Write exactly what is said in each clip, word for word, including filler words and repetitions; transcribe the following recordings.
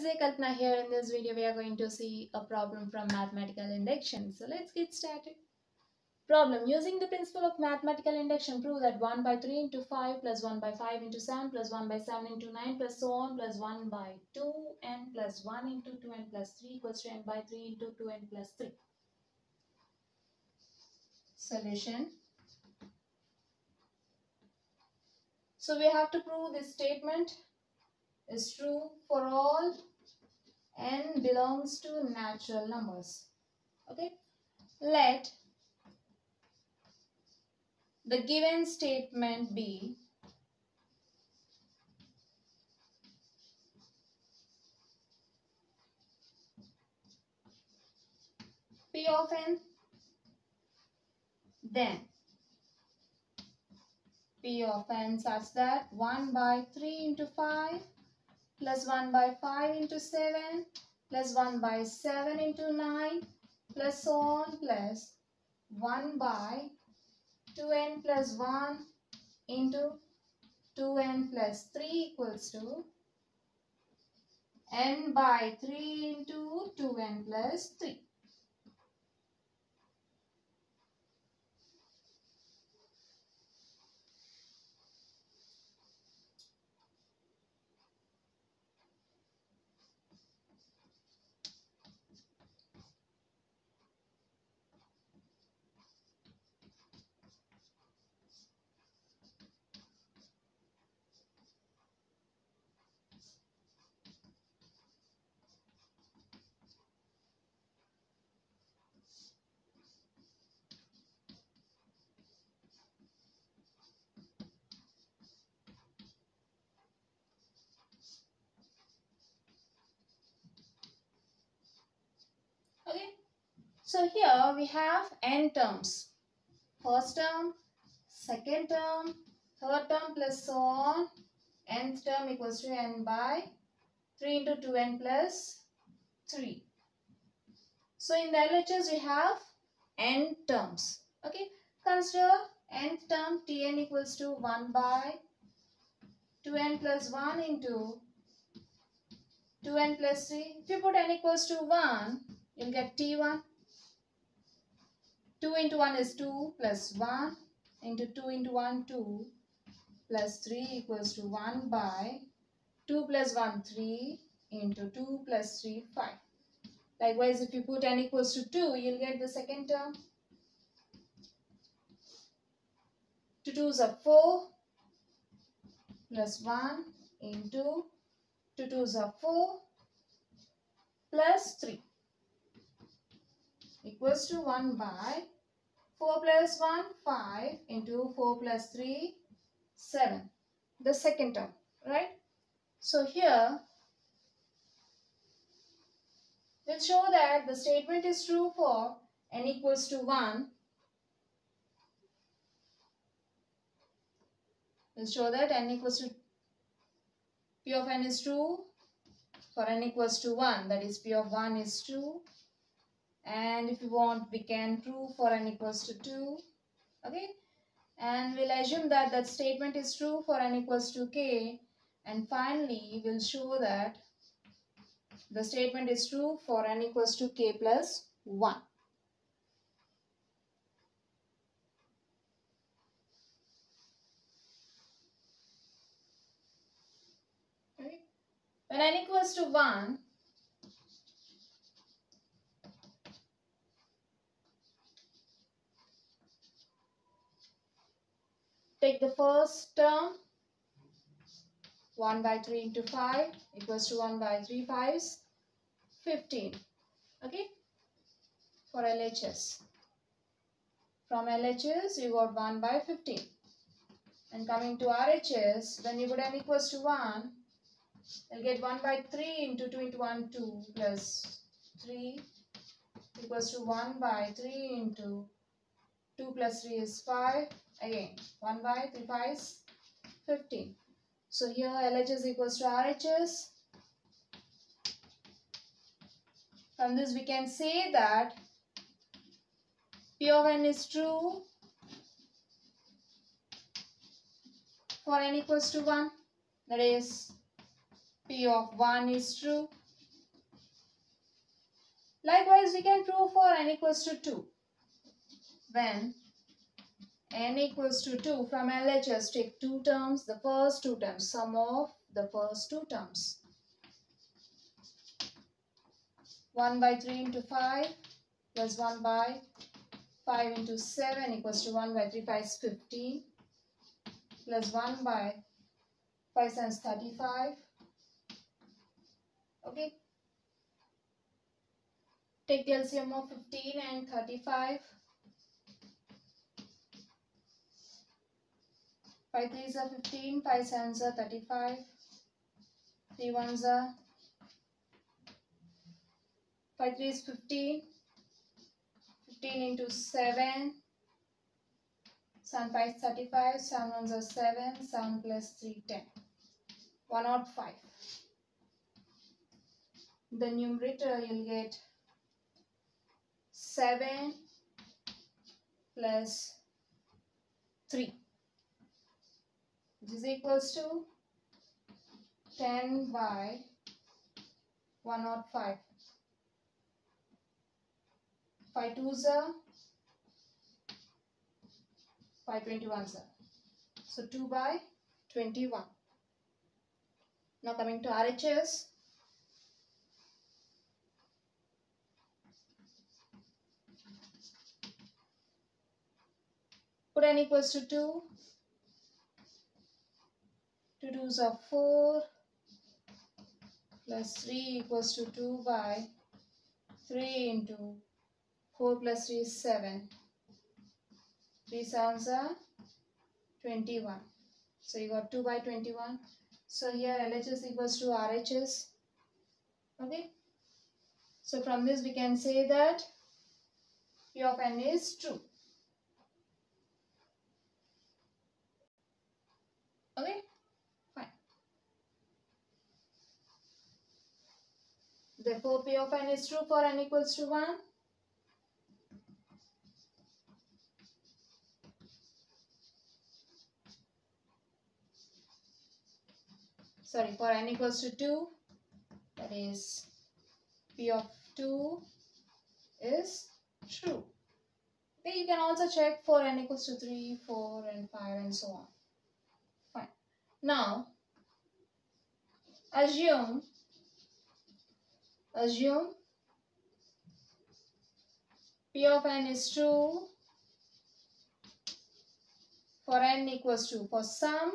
This is Kalpana here. In this video, we are going to see a problem from mathematical induction. So let's get started. Problem. Using the principle of mathematical induction, prove that one by three into five plus one by five into seven plus one by seven into nine plus so on plus one by two and plus one into two and plus three equals to n by three into two and plus three. Solution. So we have to prove this statement is true for all n belongs to natural numbers. Okay, let the given statement be P of n, then P of n such that one by three into five plus one by five into seven, plus one by seven into nine, plus so on, plus one by two n plus one into two n plus three equals to n by three into two n plus three. So here we have n terms, first term, second term, third term plus so on, nth term equals to n by three into two n plus three. So in the L H S we have n terms. Okay, consider nth term T n equals to one by two n plus one into two n plus three. If you put n equals to one, you'll get T one. two into one is two plus one into two into one, two plus three equals to one by two plus one, three into two plus three, five. Likewise, if you put n equals to two, you'll get the second term. two twos are four plus one into two twos are four plus three. Equals to one by four plus one, five into four plus three, seven. The second term, right? So here we'll show that the statement is true for n equals to one. We'll show that n equals to P of n is true for n equals to one. That is, P of one is true. And if you want, we can prove for n equals to two, okay? And we'll assume that that statement is true for n equals to k. And finally, we'll show that the statement is true for n equals to k plus one. Okay? When n equals to one, take the first term, one by three into five equals to one by three fives, fifteen. Okay, for L H S. From L H S, you got one by fifteen. And coming to R H S, when you put n equals to one, you'll get one by three into two into one, two plus three equals to one by three into two plus three is five. Again, one by three fives, fifteen. So here L H S equals to R H S. From this we can say that P of n is true for n equals to one. That is, P of one is true Likewise, we can prove for n equals to two. When n equals to two, from L H S take two terms, the first two terms, sum of the first two terms. one by three into five plus one by five into seven equals to one by three, five is fifteen, plus one by five times thirty-five. Okay. Take the L C M of fifteen and thirty-five. five threes are fifteen, five sevens are thirty-five, three ones are, five three is fifteen, fifteen into seven, seven five is thirty-five, seven ones are seven, seven plus three, ten, one hundred five. The numerator you'll get seven plus three. Which is equals to ten by one hundred five. five twos are five twenty-ones are. So two by twenty-one. Now coming to R H S. Put n equals to two. two twos are four plus three equals to two by three into four plus three is seven. three sevens are twenty-one. So you got two by twenty-one. So here L H S equals to R H S. Okay. So from this we can say that P of n is true. Okay. Therefore, P of n is true for n equals to one. Sorry, for n equals to two. That is, P of two is true. Okay, you can also check for n equals to three, four, and five, and so on. Fine. Now, assume. Assume P of n is true for n equals to, for some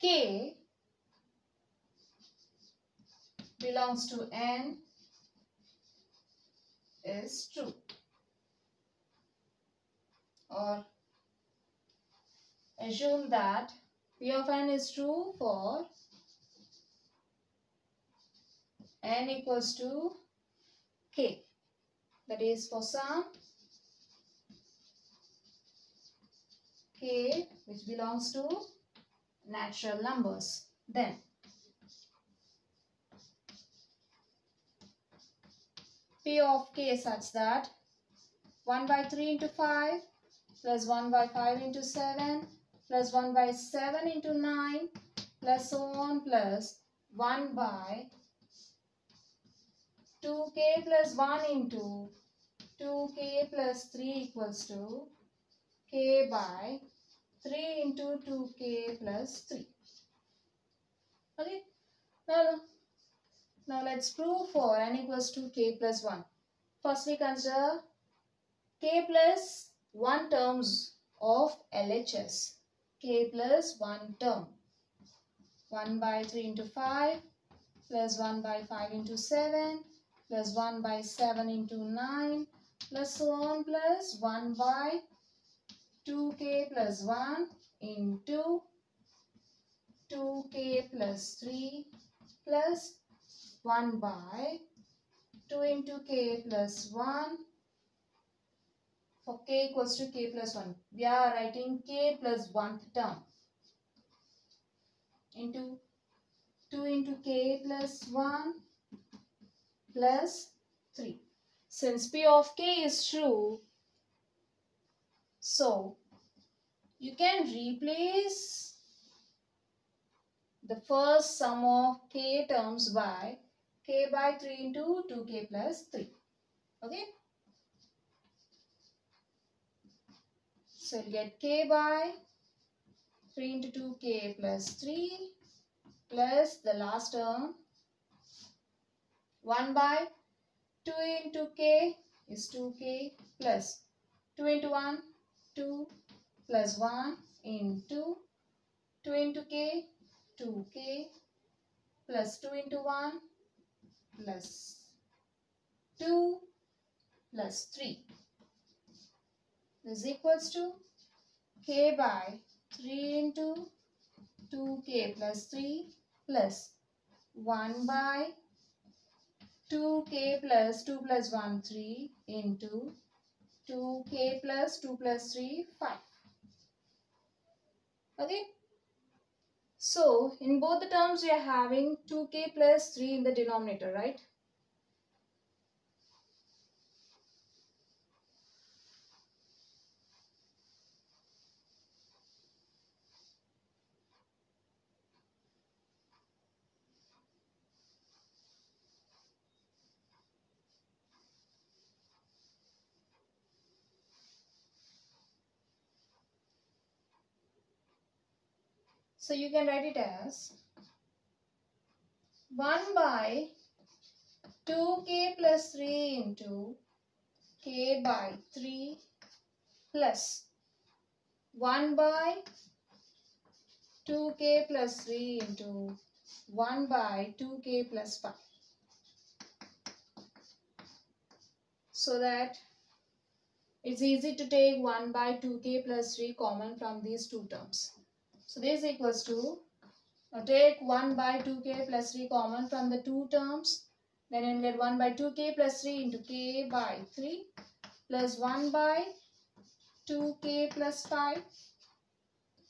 k belongs to n is true, or assume that P of n is true for n equals to k, that is for some k which belongs to natural numbers, then P of k such that one by three into five plus one by five into seven plus one by seven into nine plus so on plus one by two k plus one into two k plus three equals to k by three into two k plus three. Okay. Now, now let's prove for n equals to k plus one. First we consider k plus one terms of L H S. K plus one term. one by three into five plus one by five into seven. Plus one by seven into nine plus so on plus one by two k plus one into two k plus three plus one by two into k plus one. For k equals to k plus one, we are writing k plus one term into two into k plus one plus three. Since P of k is true, so you can replace the first sum of k terms by k by three into two k plus three. Okay. So we'll get k by three into two k plus three plus the last term one by two into k is two k plus two into one, two plus one into two into k, two k plus two into one plus two plus three. This is equals to k by three into two k plus three plus one by two k plus two plus one, three into two k plus two plus three, five. Okay. So, in both the terms we are having two k plus three in the denominator, right? So you can write it as one by two k plus three into k by three plus one by two k plus three into one by two k plus five. So that it's easy to take one by two k plus three common from these two terms. So this equals to, now take one by two k plus three common from the two terms. Then you will get one by two k plus three into k by three plus one by two k plus five.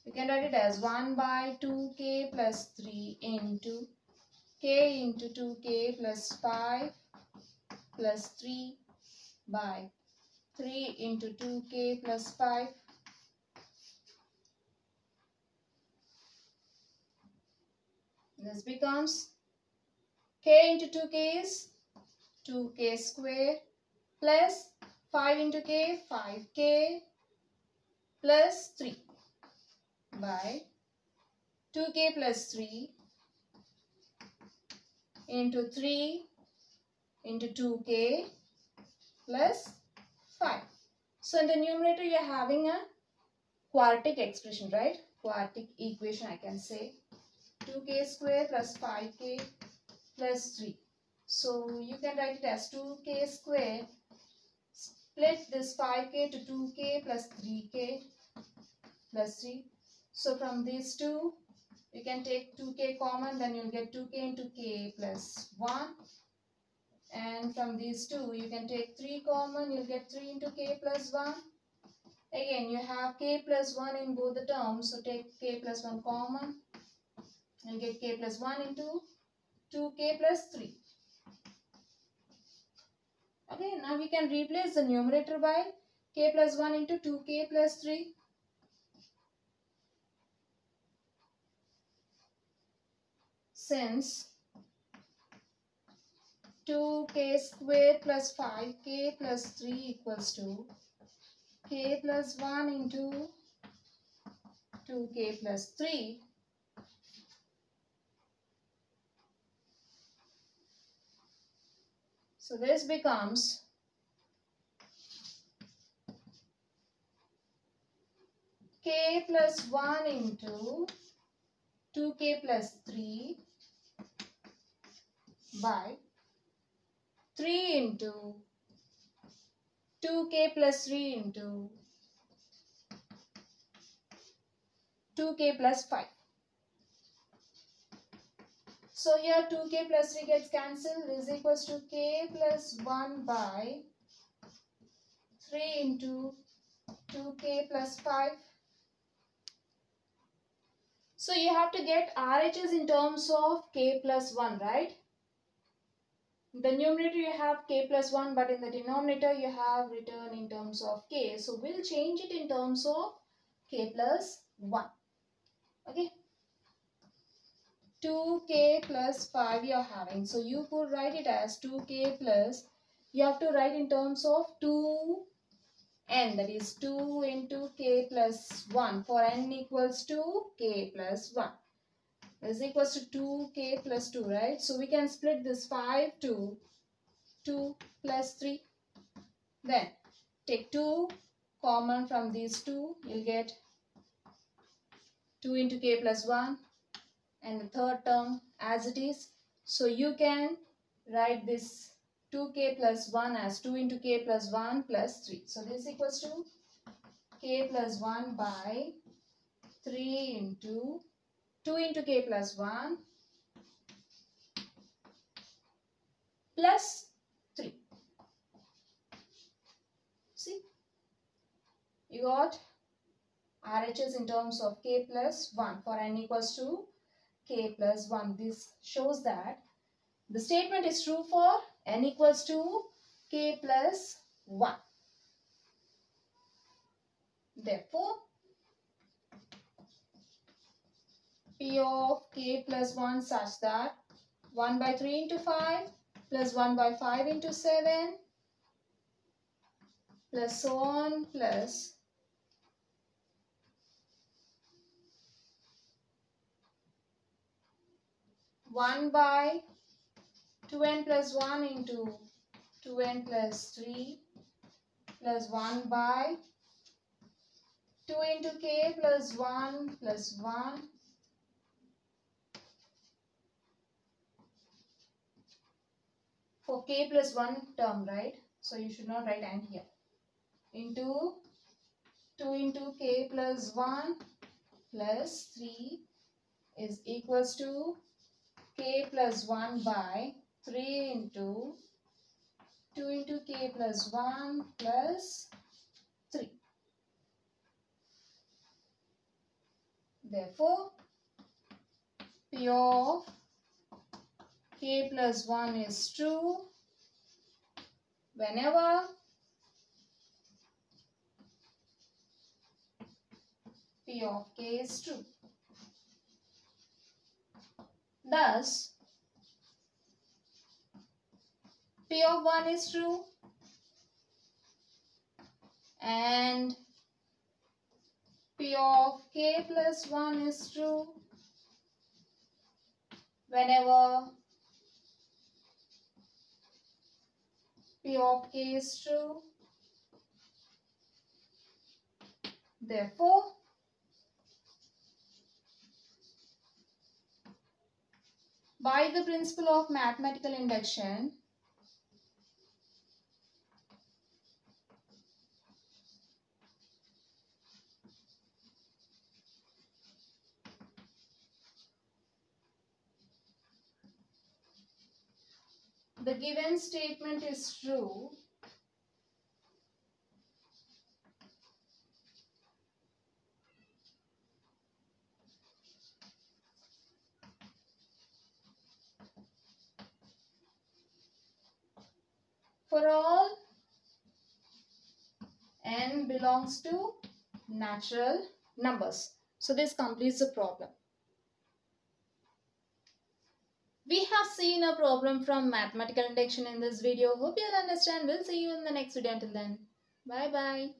You can write it as one by two k plus three into k into two k plus five plus three by three into two k plus five. This becomes k into two k is two k square plus five into k, five k plus three by two k plus three into three into two k plus five. So in the numerator you are having a quartic expression, right? Quartic equation I can say. two k square plus five k plus three. So you can write it as two k square, split this five k to two k plus three k plus three. So from these two you can take two k common, then you'll get two k into k plus one, and from these two you can take three common, you'll get three into k plus one. Again you have k plus one in both the terms, so take k plus one common. We'll get k plus one into two k plus three. Okay, now we can replace the numerator by k plus one into two k plus three. Since two k square plus five k plus three equals to k plus one into two k plus three. So this becomes k plus one into two k plus three by three into two k plus three into two k plus five. So here two k plus three gets cancelled. This is equals to k plus one by three into two k plus five. So you have to get R H S in terms of k plus one, right? In the numerator you have k plus one, but in the denominator you have written in terms of k. So we'll change it in terms of k plus one. Okay. two k plus five you are having. So you could write it as two k plus, you have to write in terms of two n, that is two into k plus one, for n equals to k plus one. This equals to two k plus two, right? So we can split this five to two plus three. Then take two common from these two. You'll get two into k plus one. And the third term as it is. So you can write this two k plus one as two into k plus one plus three. So this equals to k plus one by three into two into k plus one plus three. See? You got R H S in terms of k plus one for n equals to k plus one. This shows that the statement is true for n equals to k plus one. Therefore, P of k plus one such that one by three into five plus one by five into seven plus so on plus one by two n plus one into two n plus three plus one by two into k plus one plus one for k plus one term, right? So you should not write n here. Into two into k plus one plus three is equals to k plus one by three into two into k plus one plus three. Therefore, P of k plus one is true whenever P of k is true. Thus, P of one is true and P of k plus one is true whenever P of k is true. Therefore, by the principle of mathematical induction, the given statement is true for all n belongs to natural numbers. So this completes the problem. We have seen a problem from mathematical induction in this video. Hope you'll understand. We'll see you in the next video. Until then, bye bye.